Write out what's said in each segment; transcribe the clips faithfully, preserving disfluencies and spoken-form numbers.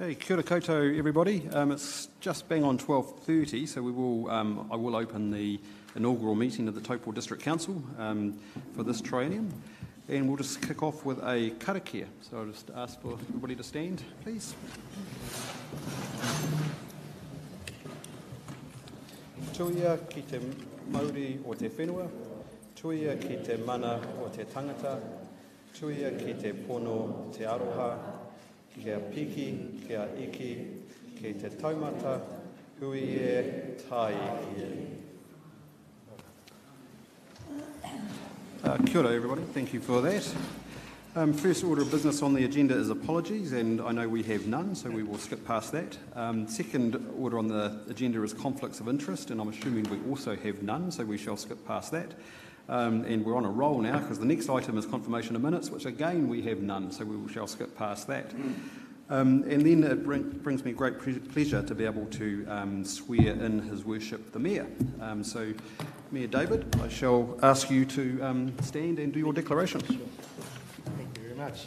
Okay, kia ora koutou, everybody. Um, it's just bang on twelve thirty, so we will, um, I will open the inaugural meeting of the Taupo District Council um, for this triennium, and we'll just kick off with a karakia. So I'll just ask for everybody to stand, please. Tuia ki te Māori o te whenua, tuia ki te mana o te tangata, tuia ki te pono te aroha, kia piki, kia iki, ki te taumata, hui e tai e. Uh, kia ora everybody, thank you for that. Um, first order of business on the agenda is apologies, and I know we have none, so we will skip past that. Um, second order on the agenda is conflicts of interest, and I'm assuming we also have none, so we shall skip past that. Um, and we're on a roll now, because the next item is confirmation of minutes, which again we have none, so we shall skip past that. Um, and then it bring, brings me great pre pleasure to be able to um, swear in His Worship the Mayor. Um, so, Mayor David, I shall ask you to um, stand and do your declaration. Sure. Thank you very much.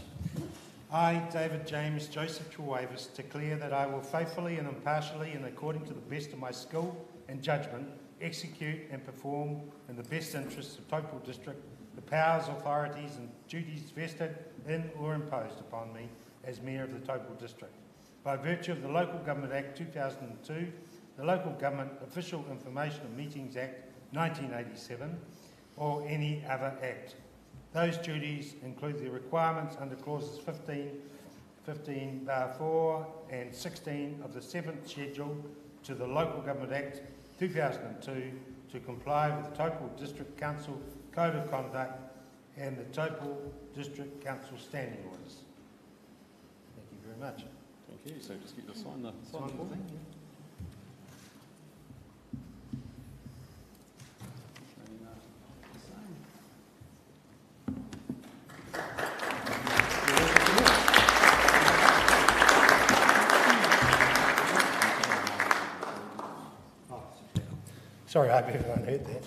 I, David James Joseph Trewavas, declare that I will faithfully and impartially, and according to the best of my skill and judgment, execute and perform in the best interests of Taupo District the powers, authorities and duties vested in or imposed upon me as Mayor of the Taupo District by virtue of the Local Government Act two thousand two, the Local Government Official Information and Meetings Act nineteen eighty-seven, or any other Act. Those duties include the requirements under clauses fifteen, fifteen bar four and sixteen of the seventh Schedule to the Local Government Act two thousand two to comply with the Taupo District Council Code of Conduct and the Taupo District Council Standing Orders. Thank you very much. Thank you. So just get to sign the sign form. Thing. Yeah. Sorry, I hope everyone heard that.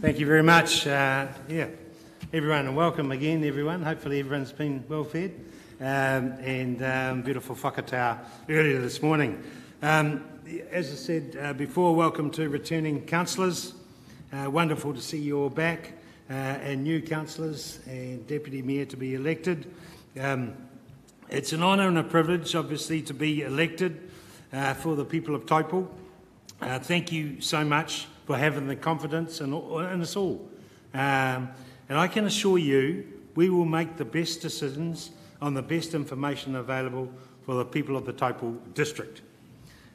Thank you very much. Uh, yeah, everyone, and welcome again, everyone. Hopefully everyone's been well fed um, and um, beautiful whakatau earlier this morning. Um, as I said uh, before, welcome to returning councillors. Uh, wonderful to see you all back. Uh, and new councillors and deputy mayor to be elected. Um, it's an honour and a privilege, obviously, to be elected uh, for the people of Taupo. Uh, thank you so much for having the confidence in, in us all. Um, and I can assure you, we will make the best decisions on the best information available for the people of the Taupo district.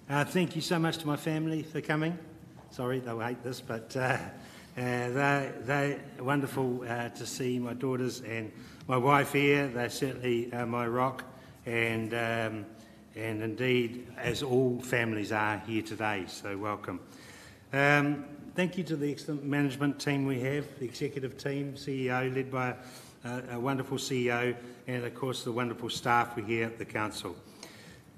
Uh, thank you so much to my family for coming. Sorry, they'll hate this, but... Uh, Uh, they, they wonderful uh, to see my daughters and my wife here. They're certainly uh, my rock, and um, and indeed, as all families are here today. So welcome. Um, thank you to the excellent management team we have, the executive team, C E O led by uh, a wonderful C E O, and of course the wonderful staff we here at the council.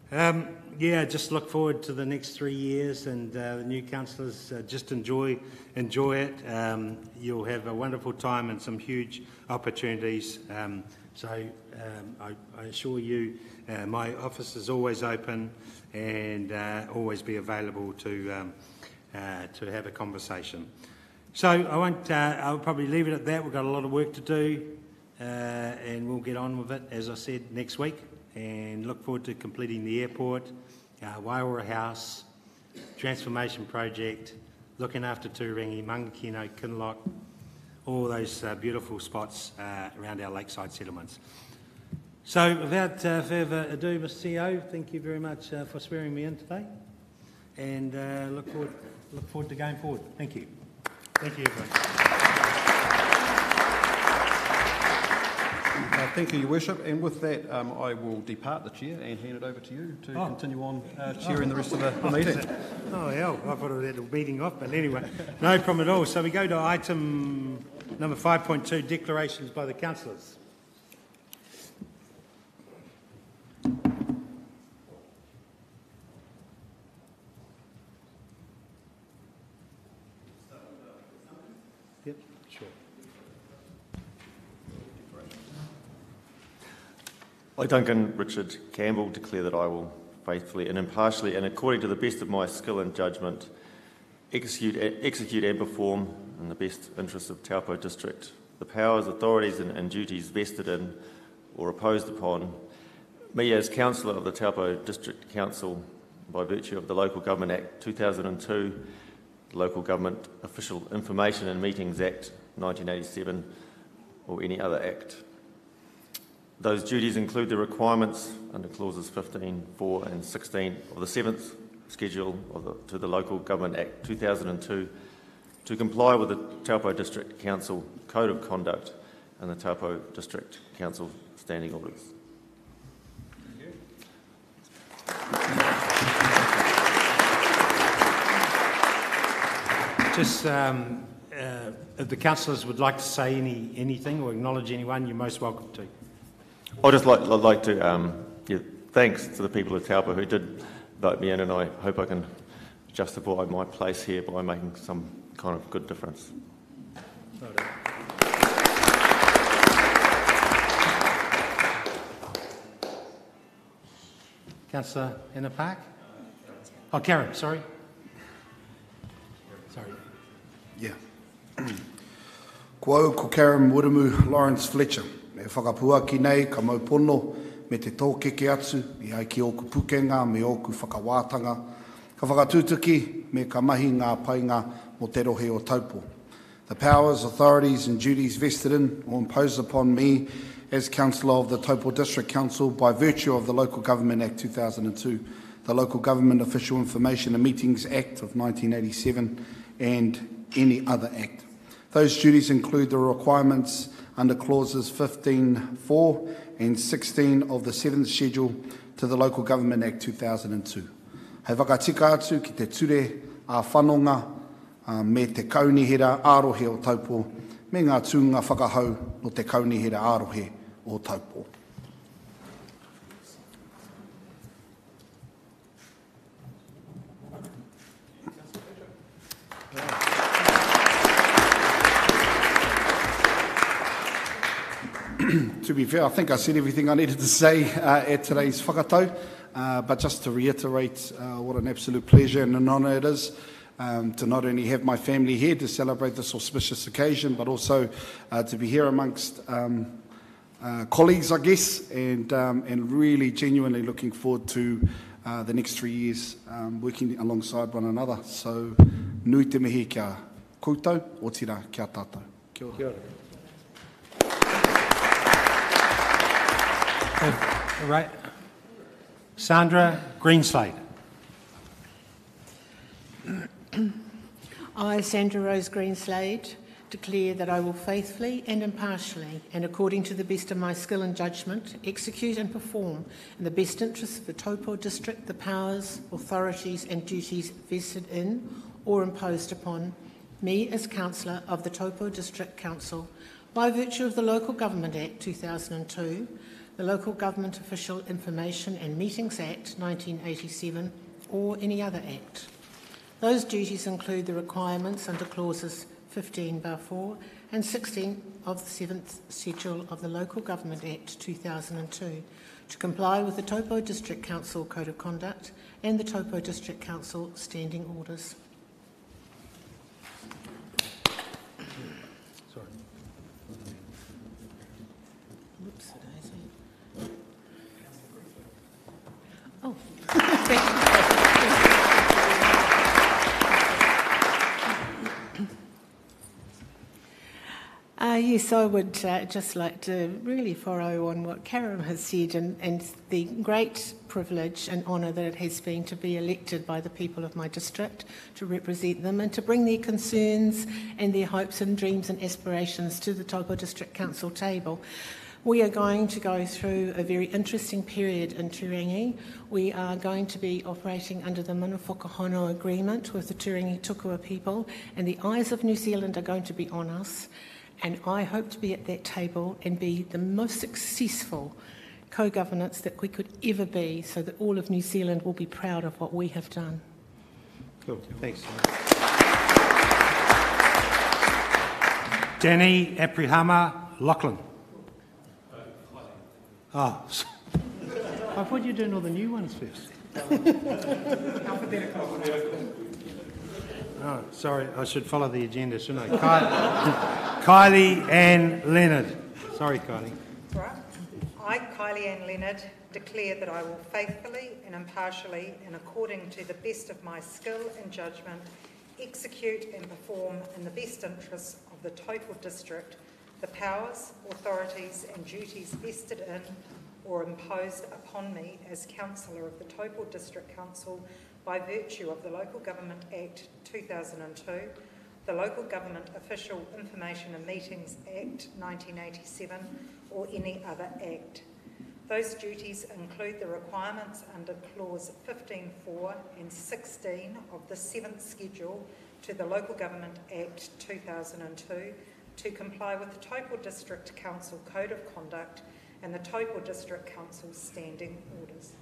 Um, yeah, just look forward to the next three years, and uh, the new councillors uh, just enjoy enjoy it. Um, you'll have a wonderful time and some huge opportunities. Um, so um, I, I assure you, uh, my office is always open and uh, always be available to um, uh, to have a conversation. So I won't. Uh, I'll probably leave it at that. We've got a lot of work to do, uh, and we'll get on with it. As I said, next week. And look forward to completing the airport, uh, Waiora House, transformation project, looking after Turangi, Mangakino, Kinloch, all those uh, beautiful spots uh, around our lakeside settlements. So without uh, further ado, Mister C E O, thank you very much uh, for swearing me in today, and uh, look forward, look forward to going forward. Thank you. Thank you, everyone. Uh, thank you, Your Worship, and with that um, I will depart the chair and hand it over to you to oh. continue on uh, chairing oh. the rest of the, the meeting. Oh hell, I thought I had a meeting off, but anyway, no problem at all. So we go to item number five point two, declarations by the councillors. Yep, sure. I, Duncan Richard Campbell, declare that I will faithfully and impartially and according to the best of my skill and judgment execute, execute and perform in the best interests of Taupo District the powers, authorities and, and duties vested in or imposed upon me as Councillor of the Taupo District Council by virtue of the Local Government Act two thousand two, the Local Government Official Information and Meetings Act nineteen eighty-seven or any other act. Those duties include the requirements under clauses fifteen, four and sixteen of the seventh schedule of the, to the Local Government Act two thousand two to comply with the Taupo District Council Code of Conduct and the Taupo District Council Standing Orders. Just um, uh, if the councillors would like to say any anything or acknowledge anyone, you're most welcome to. I'd just like, I'd like to um, give thanks to the people of Taupo who did vote me in, and I hope I can justify my place here by making some kind of good difference. Right. Councillor Anna Park? Oh, Karen, sorry. Sorry. Yeah. Quo Kukerim Woodemu Lawrence Fletcher. Me whakapua ki nei ka maupono me te tōkeke atu i ai ki oku pukenga me oku whakawātanga ka whakatūtuki me ka mahi ngā painga mo te rohe o taupo. The powers, authorities and duties vested in or imposed upon me as Councillor of the Taupo District Council by virtue of the Local Government Act two thousand two, the Local Government Official Information and Meetings Act of nineteen eighty-seven and any other act. Those duties include the requirements under clauses fifteen, four and sixteen of the seventh schedule to the Local Government Act two thousand two. Hei whakatika atu ki te ture a whanonga uh, me te kaunihera arohe o taupo, me ngā tūnga whakahau no te kaunihera arohe o taupo. To be fair, I think I said everything I needed to say uh, at today's whakatau, uh, but just to reiterate uh, what an absolute pleasure and an honour it is um, to not only have my family here to celebrate this auspicious occasion, but also uh, to be here amongst um, uh, colleagues, I guess, and, um, and really genuinely looking forward to uh, the next three years um, working alongside one another. So, nui te mihi kia koutou, o tira kia tātou. Kia ora. Kia ora. All right. Sandra Greenslade. I, Sandra Rose Greenslade, declare that I will faithfully and impartially and according to the best of my skill and judgment execute and perform in the best interests of the Taupo District the powers, authorities and duties vested in or imposed upon me as Councillor of the Taupo District Council by virtue of the Local Government Act two thousand two, the Local Government Official Information and Meetings Act nineteen eighty-seven or any other act. Those duties include the requirements under clauses fifteen bar four and sixteen of the seventh schedule of the Local Government Act two thousand two to comply with the Taupo District Council Code of Conduct and the Taupo District Council Standing Orders. Oh. uh, yes, I would uh, just like to really follow on what Karen has said and, and the great privilege and honour that it has been to be elected by the people of my district to represent them and to bring their concerns and their hopes and dreams and aspirations to the Taupo District Council table. We are going to go through a very interesting period in Turangi. We are going to be operating under the Mana Whakahono Agreement with the Turangi-Tukua people, and the eyes of New Zealand are going to be on us, and I hope to be at that table and be the most successful co-governance that we could ever be, so that all of New Zealand will be proud of what we have done. Cool. Thanks. Danny Aparahama Loughlin. Oh, I thought you were doing all the new ones first. Oh, sorry, I should follow the agenda, shouldn't I? Kylie, Kylie Ann Leonard. Sorry, Kylie. Right. I, Kylie Ann Leonard, declare that I will faithfully and impartially and according to the best of my skill and judgment execute and perform in the best interests of the Taupo District the powers, authorities and duties vested in or imposed upon me as councillor of the Taupo District Council by virtue of the Local Government Act two thousand two, the Local Government Official Information and Meetings Act nineteen eighty-seven or any other act. Those duties include the requirements under clause fifteen point four and sixteen of the seventh schedule to the Local Government Act two thousand two to comply with the Taupo District Council Code of Conduct and the Taupo District Council Standing Orders.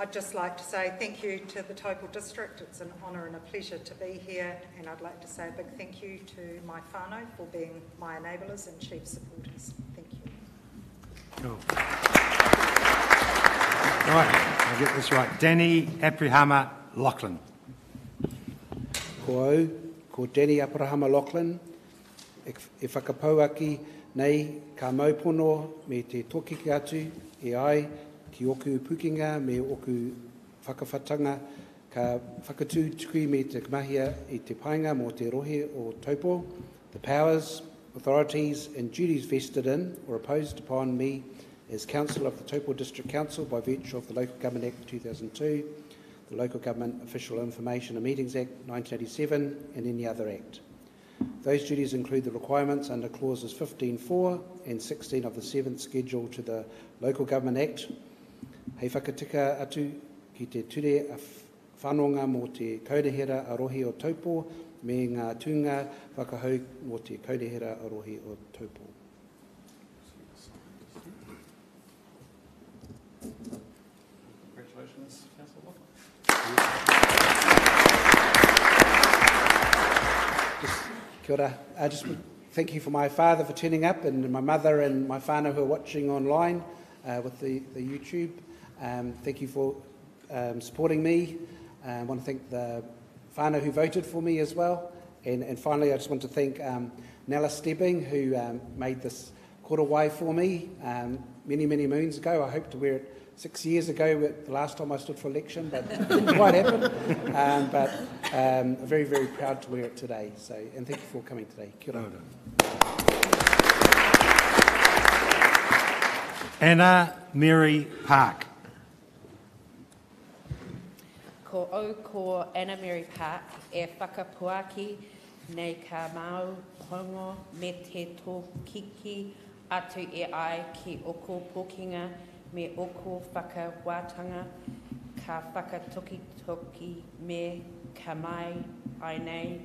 I'd just like to say thank you to the Taupo District. It's an honour and a pleasure to be here, and I'd like to say a big thank you to my whānau for being my enablers and chief supporters. Thank you. Cool. Right, I'll get this right. Danny Aparahama Loughlin. Ko au, ko Danny Aparahama Loughlin, e whakapau aki nei ka maupono me te toki ki atu e ai ki oku pukinga me oku whakawhatanga ka whakatū tukui me te mahia e te painga mo te rohe o taupo. The powers, authorities and duties vested in or imposed upon me as Councillor of the Taupo District Council by virtue of the Local Government Act two thousand two, the Local Government Official Information and Meetings Act nineteen eighty-seven and any other act. Those duties include the requirements under clauses fifteen point four and sixteen of the seventh schedule to the Local Government Act. Hei whakatika atu ki te ture a whanonga mō te kaurehera a rohe o taupo me ngā tūnga whakahau mō te kaurehera a rohe o taupo. Congratulations, Councillor Loughlin. Kia ora. I just thank you for my father for turning up and my mother and my whānau who are watching online uh, with the, the YouTube. Um, thank you for um, supporting me. I want to thank the whānau who voted for me as well. And, and finally, I just want to thank um, Nella Stebbing, who um, made this korowai for me um, many, many moons ago. I hope to wear it six years ago, the last time I stood for election, but it didn't quite happen. Um, but um, I'm very, very proud to wear it today. So, and thank you for coming today. Kia ora. Anna Mary Park. Ko au ko Anna Mary Park e whakapuaki nei ka mau hongo me te tōkiki atu e ai ki oko pokinga me oko whakawatanga ka whakatokitoki me ka mai ai nei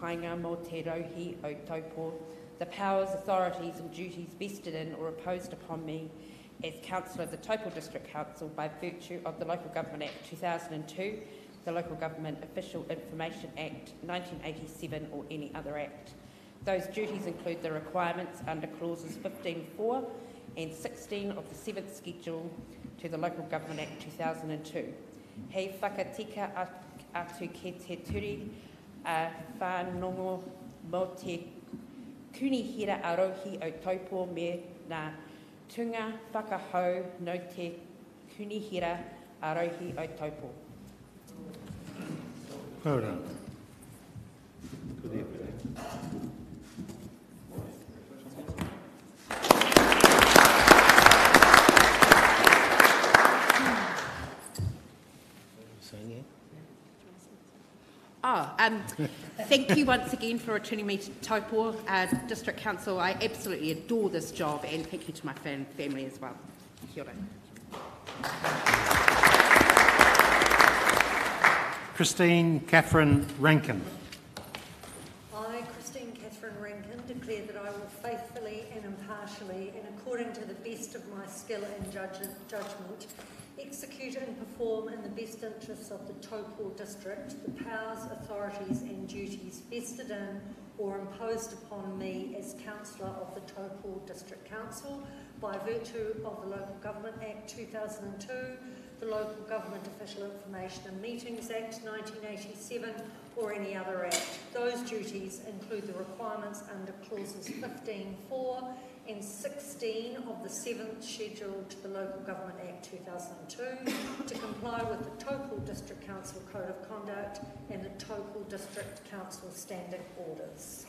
painga mō te rauhi o taupo. The powers, authorities and duties vested in or imposed upon me as Councillor of the Taupo District Council by virtue of the Local Government Act two thousand two, the Local Government Official Information Act nineteen eighty-seven or any other act. Those duties include the requirements under clauses fifteen point four and sixteen of the seventh schedule to the Local Government Act two thousand two. Hei whakatika atu ki te turi a whanongo mō te kunihira arohi o taupo me ngā tūnga whakahau no te kunihira arohi o taupo. Kia ora. Good evening. Oh, um, thank you once again for returning me to Taupo uh, District Council. I absolutely adore this job, and thank you to my fam family as well. Kia ora. Christine Catherine Rankin. I, Christine Catherine Rankin, declare that I will faithfully and impartially impartially and according to the best of my skill and judgment, execute and perform in the best interests of the Taupo District the powers, authorities and duties vested in or imposed upon me as Councillor of the Taupo District Council by virtue of the Local Government Act two thousand two, the Local Government Official Information and Meetings Act nineteen eighty-seven, or any other act. Those duties include the requirements under clauses fifteen point four and sixteen of the seventh Schedule to the Local Government Act two thousand two to comply with the Taupo District Council Code of Conduct and the Taupo District Council Standing Orders.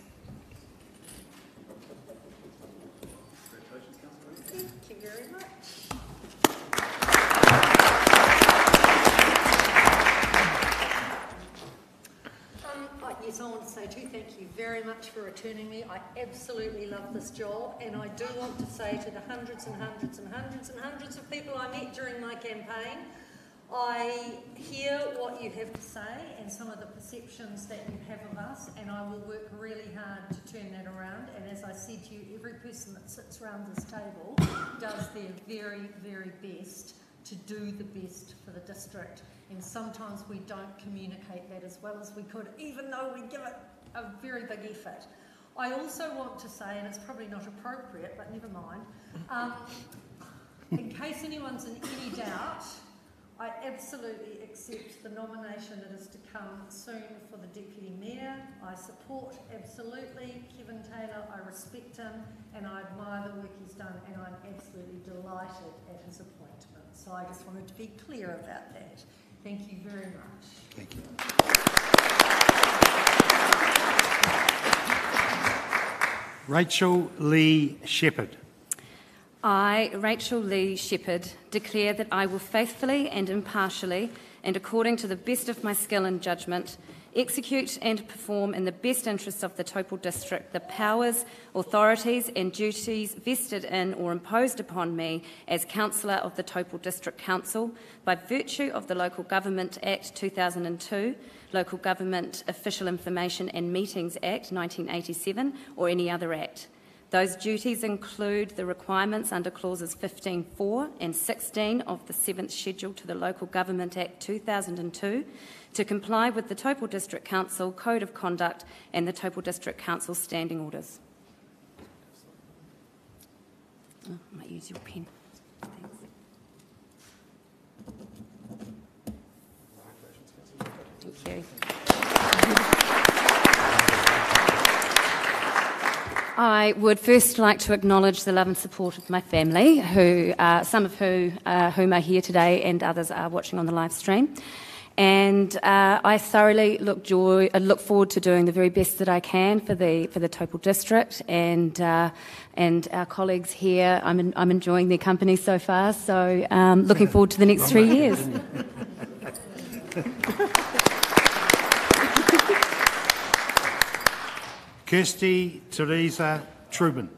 Congratulations, Councillor. Thank you very much. Um, oh, yes, I want to say too, thank you very much for returning me. I absolutely love this job, and I do want to say to the hundreds and hundreds and hundreds and hundreds of people I met during my campaign, I hear what you have to say and some of the perceptions that you have of us, and I will work really hard to turn that around. And as I said to you, every person that sits around this table does their very, very best to do the best for the district. And sometimes we don't communicate that as well as we could, even though we give it a very big effort. I also want to say, and it's probably not appropriate, but never mind, um, in case anyone's in any doubt, I absolutely accept the nomination that is to come soon for the Deputy Mayor. I support absolutely Kevin Taylor, I respect him and I admire the work he's done, and I'm absolutely delighted at his appointment. So I just wanted to be clear about that. Thank you very much. Thank you. Rachel Lee Shepherd. I, Rachel Lee Shepherd, declare that I will faithfully and impartially, and according to the best of my skill and judgment, execute and perform in the best interests of the Taupo District the powers, authorities and duties vested in or imposed upon me as Councillor of the Taupo District Council by virtue of the Local Government Act two thousand two, Local Government Official Information and Meetings Act nineteen eighty-seven, or any other act. Those duties include the requirements under clauses fifteen point four and sixteen of the seventh Schedule to the Local Government Act two thousand two to comply with the Taupo District Council Code of Conduct and the Taupo District Council Standing Orders. Oh, I might use your pen. Thanks. Thank you. I would first like to acknowledge the love and support of my family, who uh, some of who, uh, whom are here today and others are watching on the live stream. And uh, I thoroughly look, joy, uh, look forward to doing the very best that I can for the for the Taupo District and uh, and our colleagues here. I'm in, I'm enjoying their company so far, so um, looking forward to the next three years. Kirsty Teresa Truman.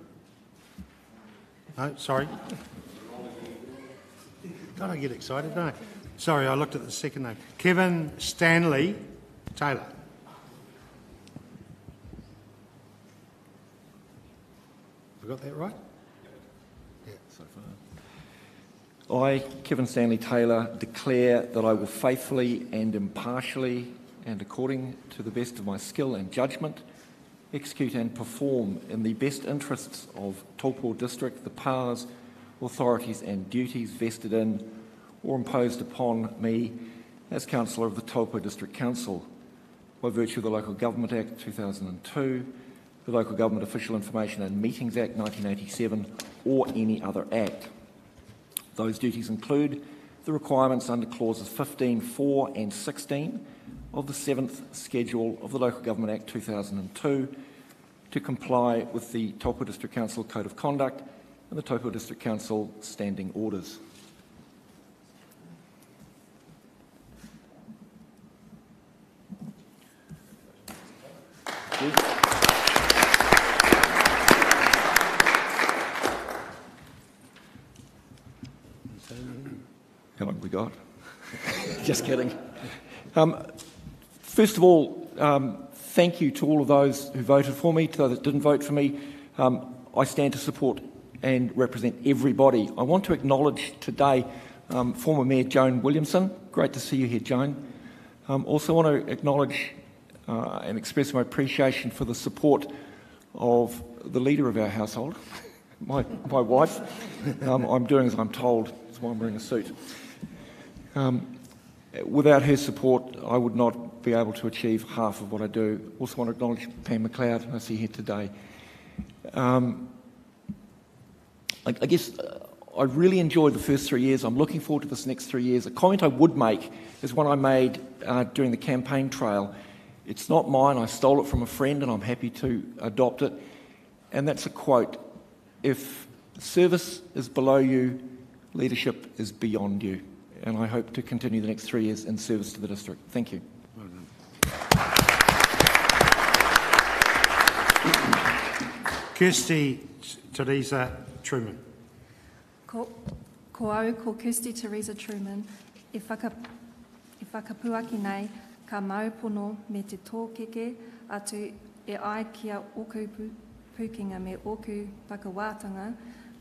No, sorry. God, I get excited, don't I? Sorry, I looked at the second name. Kevin Stanley Taylor. Have I got that right? Yeah, so far. I, Kevin Stanley Taylor, declare that I will faithfully and impartially and according to the best of my skill and judgment execute and perform in the best interests of Taupo District the powers, authorities and duties vested in or imposed upon me as Councillor of the Taupo District Council by virtue of the Local Government Act two thousand two, the Local Government Official Information and Meetings Act nineteen eighty-seven, or any other act. Those duties include the requirements under clauses fifteen point four and sixteen of the seventh Schedule of the Local Government Act two thousand two to comply with the Taupo District Council Code of Conduct and the Taupo District Council Standing Orders. How long have we got? Just kidding. Um, First of all, um, thank you to all of those who voted for me, to those that didn't vote for me. Um, I stand to support and represent everybody. I want to acknowledge today um, former Mayor Joan Williamson. Great to see you here, Joan. I um, also want to acknowledge uh, and express my appreciation for the support of the leader of our household, my, my wife. Um, I'm doing as I'm told, that's why I'm wearing a suit. Um, without her support, I would not be able to achieve half of what I do. Also want to acknowledge Pam McLeod, I see here today. Um, I, I guess uh, I really enjoyed the first three years. I'm looking forward to this next three years. A comment I would make is one I made uh, during the campaign trail. It's not mine, I stole it from a friend and I'm happy to adopt it. And that's a quote: if service is below you, leadership is beyond you. And I hope to continue the next three years in service to the district. Thank you. Well done. Kirsty Teresa Truman. Ko, ko au ko Kirsty Teresa Truman, e whaka, e whakapuaki nei, ka maupono me te tōkeke atu e ai kia oku pukinga me oku pakawatanga,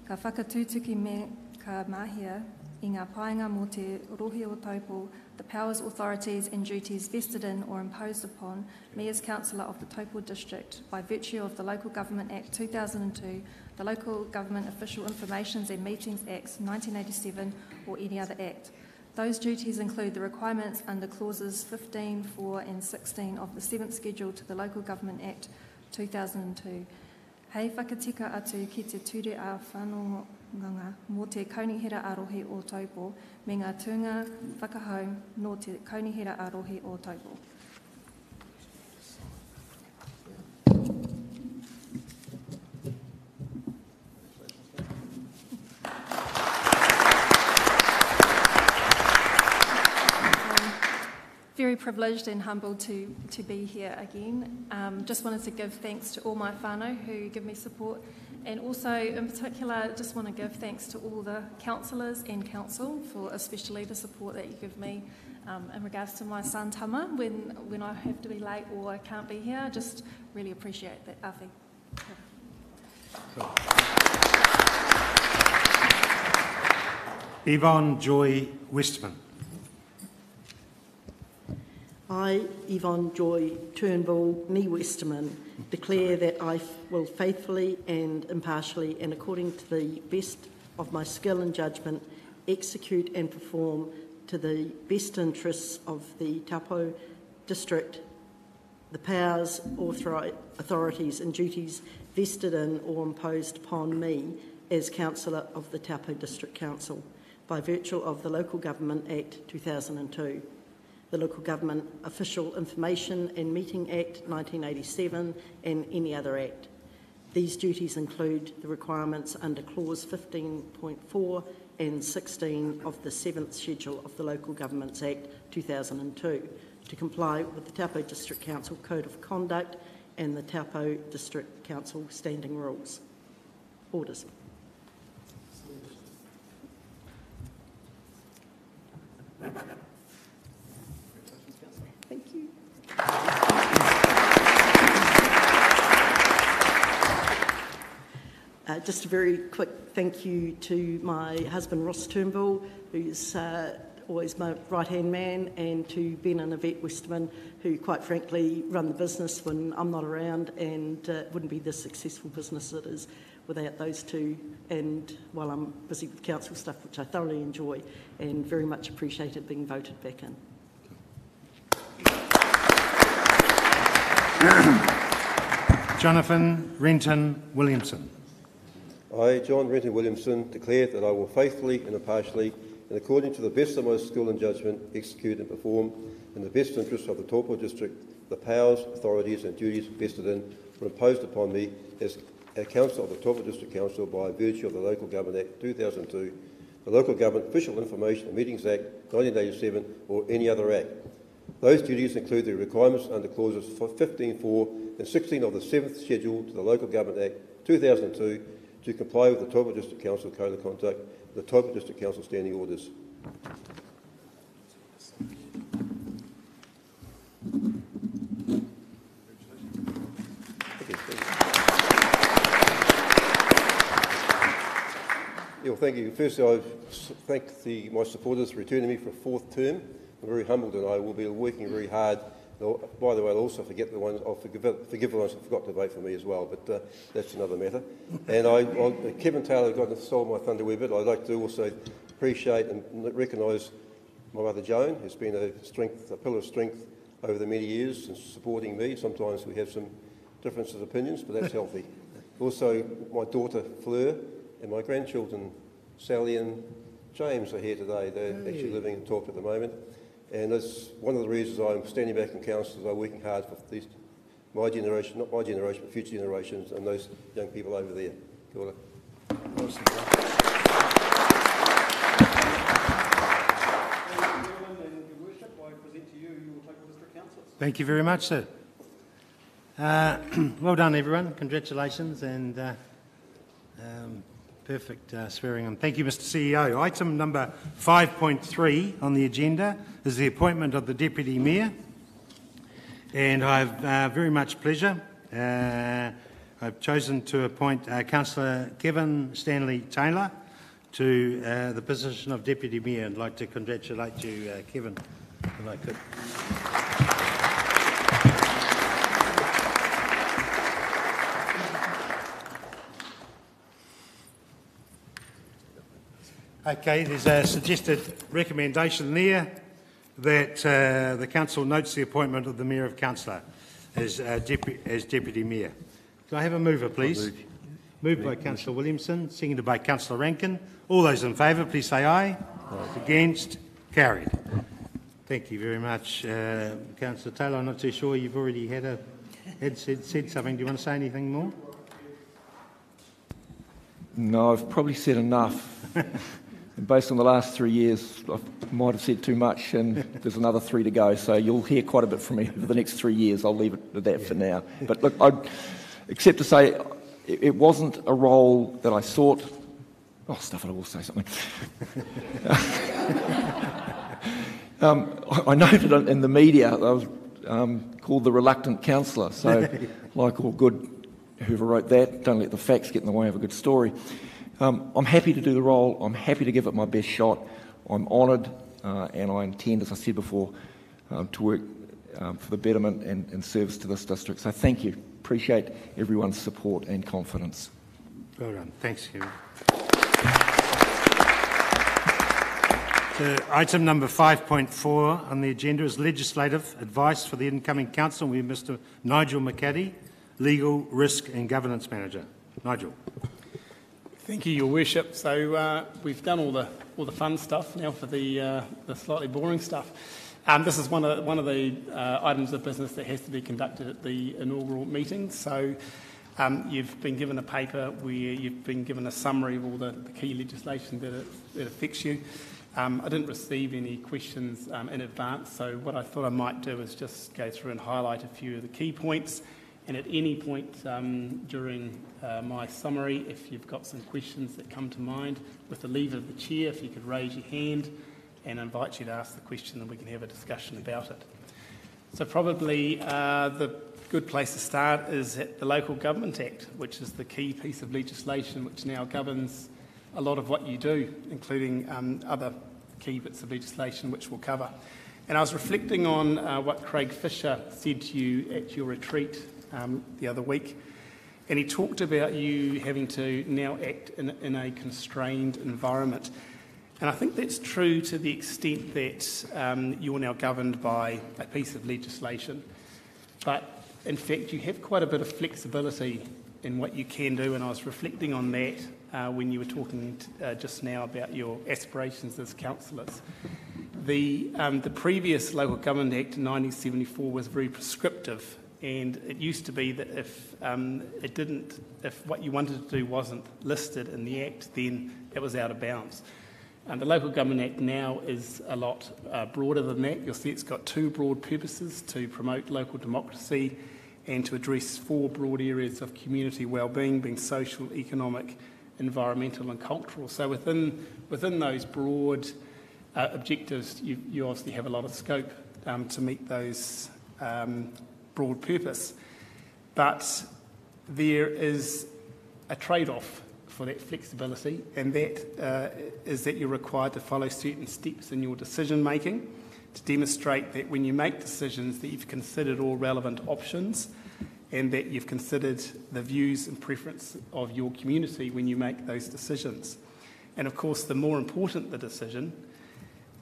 ka whakatūtuki me ka mahia i ngā painga mō te rohe o Taupo, the powers, authorities and duties vested in or imposed upon me as councillor of the Taupo District by virtue of the Local Government Act two thousand two, the Local Government Official Information and Meetings Act nineteen eighty-seven or any other act. Those duties include the requirements under clauses fifteen, four and sixteen of the seventh schedule to the Local Government Act two thousand two. Hei whakatika atu ki te ture a whanonganga mō te kaunihera arohi o Taupo me ngā tūnga whakahau no te kaunihera arohi o Taupo. Very privileged and humbled to, to be here again. Um, just wanted to give thanks to all my whānau who give me support, and also in particular just want to give thanks to all the councillors and council for especially the support that you give me um, in regards to my son Tama when, when I have to be late or I can't be here. I just really appreciate that. Awhi. Cool. Yvonne Joy Westman. I, Yvonne Joy Turnbull, me Westerman, declare that I will faithfully and impartially and according to the best of my skill and judgment execute and perform to the best interests of the Taupo District the powers, authorities and duties vested in or imposed upon me as councillor of the Taupo District Council by virtue of the Local Government Act two thousand two. The Local Government Official Information and Meeting Act nineteen eighty-seven and any other act. These duties include the requirements under clause fifteen point four and sixteen of the seventh schedule of the Local Governments Act two thousand two to comply with the Taupo District Council Code of Conduct and the Taupo District Council Standing Rules. Orders. Thank you. Uh, just a very quick thank you to my husband Ross Turnbull, who's uh, always my right-hand man, and to Ben and Yvette Westerman, who quite frankly run the business when I'm not around, and uh, wouldn't be the successful business it is without those two, and while I'm busy with council stuff, which I thoroughly enjoy, and very much appreciated being voted back in. Jonathan Renton Williamson. I, John Renton Williamson, declare that I will faithfully and impartially, and according to the best of my skill and judgment, execute and perform in the best interests of the Taupo District the powers, authorities and duties vested in or imposed upon me as a councillor of the Taupo District Council by virtue of the Local Government Act two thousand two, the Local Government Official Information and Meetings Act nineteen eighty-seven or any other act. Those duties include the requirements under clauses fifteen point four and sixteen of the seventh schedule to the Local Government Act two thousand two to comply with the Taupo District Council Code of Conduct and the Taupo District Council Standing Orders. Yeah, well, thank you. Firstly, I thank the, my supporters for returning me for a fourth term. I'm very humbled and I will be working very hard. By the way, I'll also forget the ones, I'll forgive, forgive the ones who forgot to vote for me as well, but uh, that's another matter. And I, I, Kevin Taylor got stole my thunder a wee bit. I'd like to also appreciate and recognise my mother Joan, who's been a strength, a pillar of strength over the many years and supporting me. Sometimes we have some differences of opinions, but that's healthy. Also, my daughter Fleur and my grandchildren Sally and James are here today. They're hey. actually living in Taupo at the moment. And that's one of the reasons I'm standing back in council, is I'm working hard for these, my generation, not my generation, but future generations and those young people over there. Kia ora. Awesome. Thank you very much, sir. Uh, well done, everyone. Congratulations and uh, um, perfect uh, swearing on. Thank you, Mister C E O. Item number five point three on the agenda is the appointment of the Deputy Mayor. And I have uh, very much pleasure. Uh, I've chosen to appoint uh, Councillor Kevin Stanley Taylor to uh, the position of Deputy Mayor. I'd like to congratulate you, uh, Kevin, if I could. Okay, there's a suggested recommendation there that uh, the Council notes the appointment of the Mayor of Councillor as, uh, depu as Deputy Mayor. Can I have a mover, please? Move. Moved by Councillor Williamson, seconded by Councillor Rankin. All those in favour, please say aye. Aye. Against? Carried. Thank you very much. Uh, Councillor Taylor, I'm not too sure you've already had, a, had said, said something. Do you want to say anything more? No, I've probably said enough. Based on the last three years, I might have said too much, and there's another three to go, so you'll hear quite a bit from me over the next three years. I'll leave it at that yeah. for now. But look, I'd, except to say it, it wasn't a role that I sought. Oh, stuff it, I will say something. um, I noted in the media I was um, called the reluctant councillor, so like all good, whoever wrote that, don't let the facts get in the way of a good story. Um, I'm happy to do the role, I'm happy to give it my best shot, I'm honoured uh, and I intend, as I said before, um, to work um, for the betterment and, and service to this district. So thank you, appreciate everyone's support and confidence. Well done, thanks Kevin. So, item number five point four on the agenda is legislative advice for the incoming council. We have Mister Nigel McCarthy, Legal, Risk and Governance Manager. Nigel. Thank you, Your Worship. So uh, we've done all the all the fun stuff. Now for the uh, the slightly boring stuff. Um, this is one of one of the uh, items of business that has to be conducted at the inaugural meeting. So um, you've been given a paper where you've been given a summary of all the, the key legislation that, it, that affects you. Um, I didn't receive any questions um, in advance, so what I thought I might do is just go through and highlight a few of the key points. And at any point um, during uh, my summary, if you've got some questions that come to mind, with the leave of the chair, if you could raise your hand and I invite you to ask the question and we can have a discussion about it. So probably uh, the good place to start is at the Local Government Act, which is the key piece of legislation which now governs a lot of what you do, including um, other key bits of legislation which we'll cover. And I was reflecting on uh, what Craig Fisher said to you at your retreat Um, the other week, and he talked about you having to now act in, in a constrained environment. And I think that's true to the extent that um, you're now governed by a piece of legislation. But in fact, you have quite a bit of flexibility in what you can do, and I was reflecting on that uh, when you were talking t uh, just now about your aspirations as councillors. The, um, the previous Local Government Act in nineteen seventy-four was very prescriptive. And it used to be that if um, it didn't, if what you wanted to do wasn't listed in the Act, then it was out of bounds. Um, the Local Government Act now is a lot uh, broader than that. You'll see it's got two broad purposes: to promote local democracy and to address four broad areas of community wellbeing, being social, economic, environmental and cultural. So within, within those broad uh, objectives, you, you obviously have a lot of scope um, to meet those um, broad purpose, but there is a trade-off for that flexibility, and that uh, is that you're required to follow certain steps in your decision making to demonstrate that when you make decisions that you've considered all relevant options and that you've considered the views and preference of your community when you make those decisions. And of course, the more important the decision,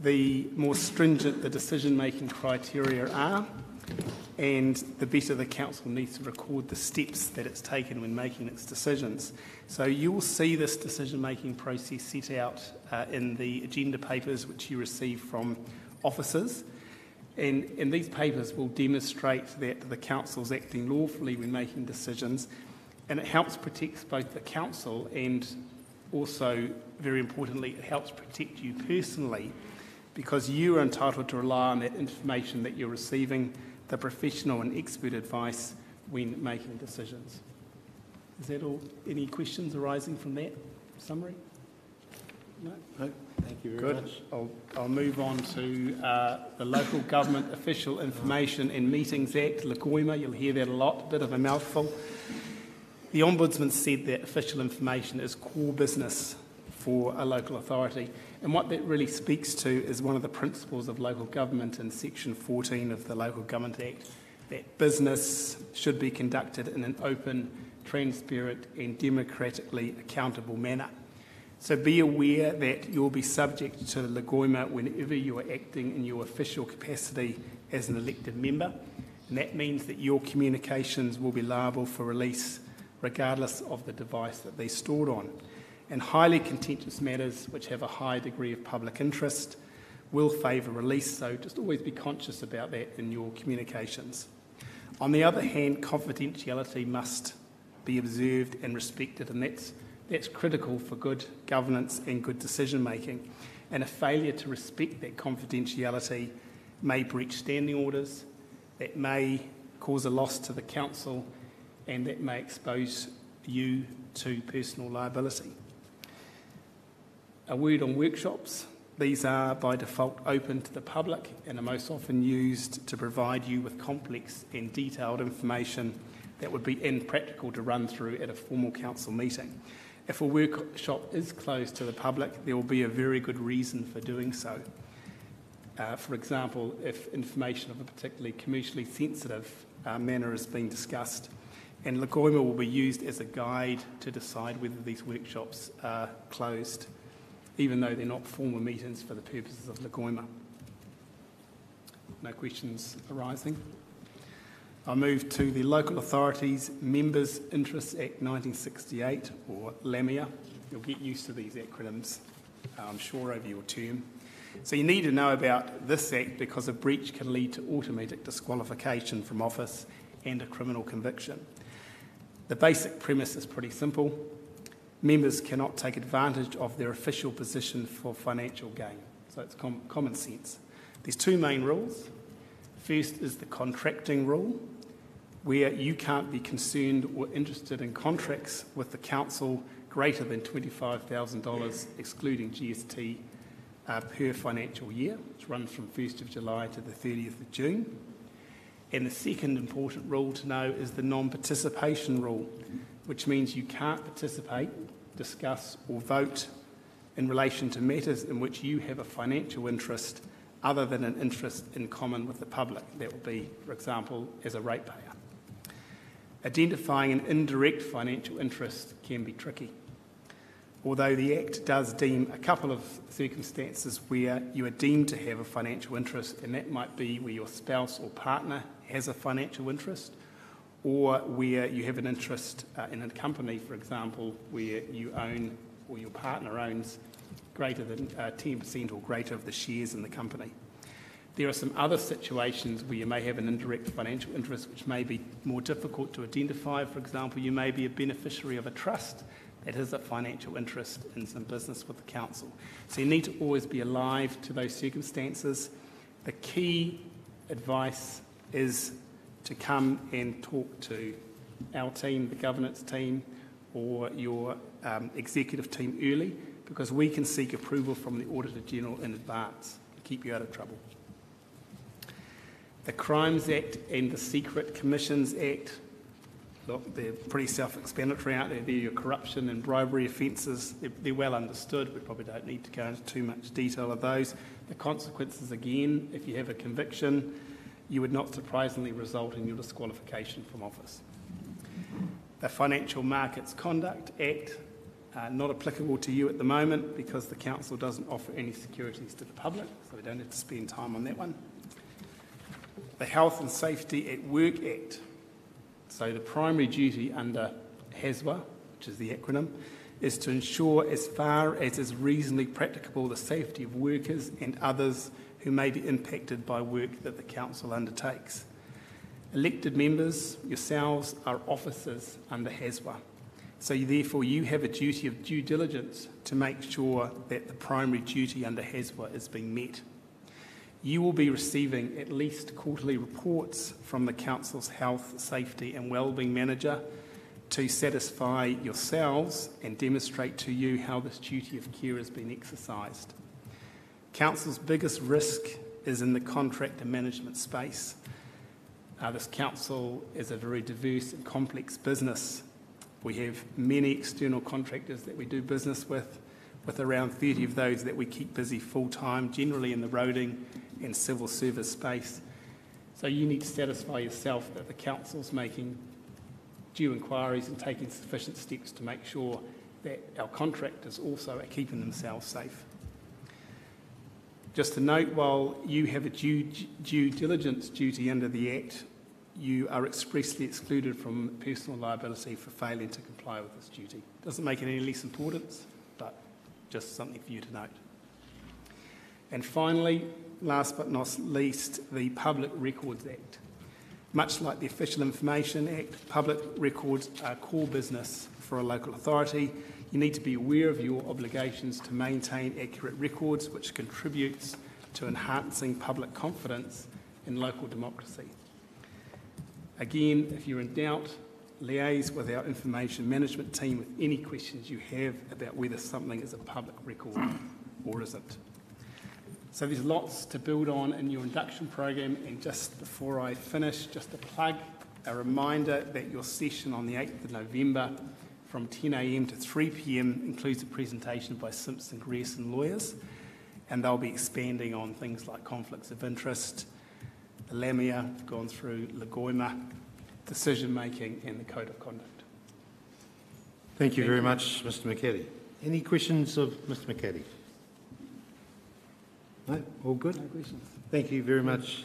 the more stringent the decision-making criteria are, and the better the council needs to record the steps that it's taken when making its decisions. So you'll see this decision-making process set out uh, in the agenda papers which you receive from officers, and, and these papers will demonstrate that the council's acting lawfully when making decisions, and it helps protect both the council and also, very importantly, it helps protect you personally, because you are entitled to rely on that information that you're receiving, the professional and expert advice when making decisions. Is that all? Any questions arising from that summary? No? No. Thank you very Good. much. I'll, I'll move on to uh, the Local Government Official Information and Meetings Act, LGOIMA. You'll hear that a lot, a bit of a mouthful. The Ombudsman said that official information is core business for a local authority, and what that really speaks to is one of the principles of local government in section fourteen of the Local Government Act, that business should be conducted in an open, transparent and democratically accountable manner. So be aware that you'll be subject to LGOIMA whenever you are acting in your official capacity as an elected member, and that means that your communications will be liable for release regardless of the device that they're stored on. And highly contentious matters which have a high degree of public interest will favour release, so just always be conscious about that in your communications. On the other hand, confidentiality must be observed and respected, and that's, that's critical for good governance and good decision making. And a failure to respect that confidentiality may breach standing orders, that may cause a loss to the council, and that may expose you to personal liability. A word on workshops. These are by default open to the public and are most often used to provide you with complex and detailed information that would be impractical to run through at a formal council meeting. If a workshop is closed to the public, there will be a very good reason for doing so. Uh, for example, if information of a particularly commercially sensitive uh, manner is being discussed, and LGOIMA will be used as a guide to decide whether these workshops are closed, even though they're not formal meetings for the purposes of LGOIMA. No questions arising. I move to the Local Authorities Members' Interests Act nineteen sixty-eight, or LAMIA. You'll get used to these acronyms, I'm sure, over your term. So you need to know about this act because a breach can lead to automatic disqualification from office and a criminal conviction. The basic premise is pretty simple. Members cannot take advantage of their official position for financial gain. So it's com common sense. There's two main rules. First is the contracting rule, where you can't be concerned or interested in contracts with the council greater than twenty-five thousand dollars, excluding G S T, uh, per financial year, which runs from first of July to the thirtieth of June. And the second important rule to know is the non-participation rule, which means you can't participate, discuss or vote in relation to matters in which you have a financial interest other than an interest in common with the public. That would be, for example, as a ratepayer. Identifying an indirect financial interest can be tricky, although the Act does deem a couple of circumstances where you are deemed to have a financial interest, and that might be where your spouse or partner has a financial interest, or where you have an interest uh, in a company, for example, where you own or your partner owns greater than uh, ten percent or greater of the shares in the company. There are some other situations where you may have an indirect financial interest which may be more difficult to identify. For example, you may be a beneficiary of a trust. It is a financial interest in some business with the council. So you need to always be alive to those circumstances. The key advice is to come and talk to our team, the governance team, or your um, executive team early, because we can seek approval from the Auditor General in advance to keep you out of trouble. The Crimes Act and the Secret Commissions Act look, they're pretty self-explanatory, aren't they? They're your corruption and bribery offences. They're, they're well understood. We probably don't need to go into too much detail of those. The consequences, again, if you have a conviction, you would not surprisingly result in your disqualification from office. The Financial Markets Conduct Act, uh, not applicable to you at the moment because the Council doesn't offer any securities to the public, so we don't have to spend time on that one. The Health and Safety at Work Act. So the primary duty under H S W A, which is the acronym, is to ensure as far as is reasonably practicable the safety of workers and others who may be impacted by work that the Council undertakes. Elected members, yourselves, are officers under H S W A. So you, therefore you have a duty of due diligence to make sure that the primary duty under H S W A is being met. You will be receiving at least quarterly reports from the Council's Health, Safety and Wellbeing Manager to satisfy yourselves and demonstrate to you how this duty of care has been exercised. Council's biggest risk is in the contractor management space. Uh, this Council is a very diverse and complex business. We have many external contractors that we do business with, with around thirty of those that we keep busy full-time, generally in the roading and civil service space. So you need to satisfy yourself that the Council's making due inquiries and taking sufficient steps to make sure that our contractors also are keeping themselves safe. Just to note, while you have a due, due diligence duty under the Act, you are expressly excluded from personal liability for failing to comply with this duty. Doesn't make it any less important, but just something for you to note. And finally, last but not least, the Public Records Act. Much like the Official Information Act, public records are core business for a local authority. You need to be aware of your obligations to maintain accurate records, which contributes to enhancing public confidence in local democracy. Again, if you're in doubt, liaise with our information management team with any questions you have about whether something is a public record or isn't. So there's lots to build on in your induction program, and just before I finish, just a plug, a reminder that your session on the eighth of November from ten A M to three P M includes a presentation by Simpson Grierson Lawyers, and they'll be expanding on things like conflicts of interest, the LAMIA, gone through LGOIMA, decision making and the code of conduct. Thank you Thank very you. much, Mister McCarthy. Any questions of Mister McCarthy? No? All good? No questions. Thank you very much,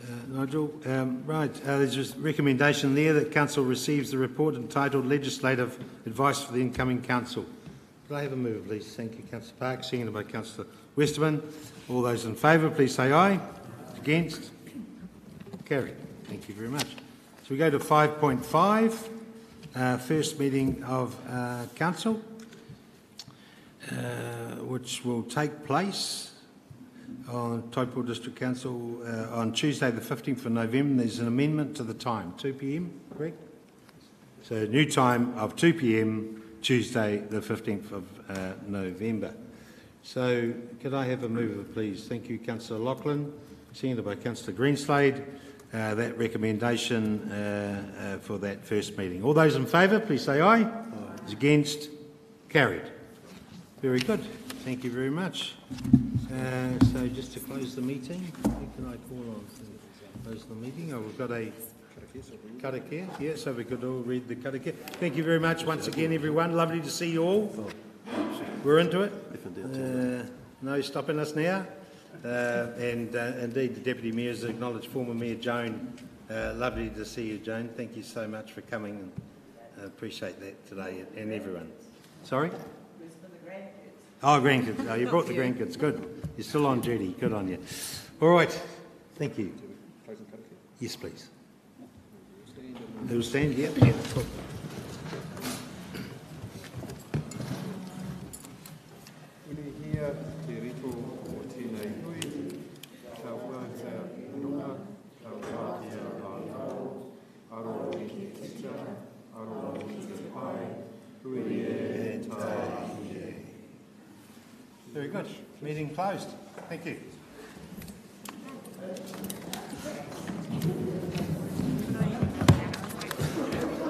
Uh, Nigel. Um, right, uh, there's a recommendation there that Council receives the report entitled Legislative Advice for the Incoming Council. Could I have a move, please? Thank you, Councillor Park. Seconded by Councillor Westerman. All those in favour, please say aye. Against? Carried. Thank you very much. So we go to five point five, uh, first meeting of uh, Council, uh, which will take place on Taupo District Council uh, on Tuesday the fifteenth of November. There's an amendment to the time, two P M, correct? So new time of two P M, Tuesday the fifteenth of November. So could I have a mover, please? Thank you, Councillor Loughlin, seconded by Councillor Greenslade, uh, that recommendation uh, uh, for that first meeting. All those in favour, please say aye. Aye. Those against? Carried. Very good. Thank you very much. Uh, so just to close the meeting, who can I call on to close the meeting? Oh, we've got a karakia. Yeah, so we could all read the karakia. Thank you very much once again, everyone. Lovely to see you all. We're into it. Uh, no stopping us now. Uh, and uh, indeed, the Deputy Mayor has acknowledged former Mayor Joan. Uh, lovely to see you, Joan. Thank you so much for coming. I appreciate that today, and everyone. Sorry? Oh, grandkids. Oh, you brought the grandkids. Good. You're still on duty. Good on you. All right. Thank you. Yes, please. Who will stand? Yep. Yeah. Cool. Very good. Meeting closed. Thank you.